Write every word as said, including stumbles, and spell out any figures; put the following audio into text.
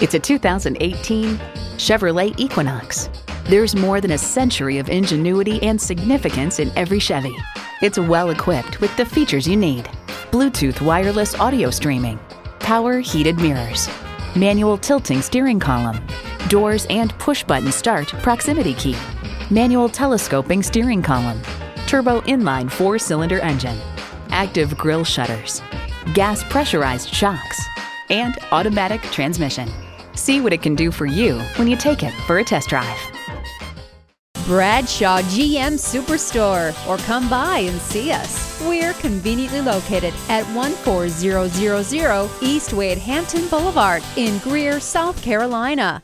It's a two thousand eighteen Chevrolet Equinox. There's more than a century of ingenuity and significance in every Chevy. It's well equipped with the features you need: Bluetooth wireless audio streaming, power heated mirrors, manual tilting steering column, doors and push-button start proximity key, manual telescoping steering column, turbo inline four-cylinder engine, active grille shutters, gas pressurized shocks, and automatic transmission. See what it can do for you when you take it for a test drive. Bradshaw G M Superstore, or come by and see us. We're conveniently located at one four zero zero zero East Wade Hampton Boulevard in Greer, South Carolina.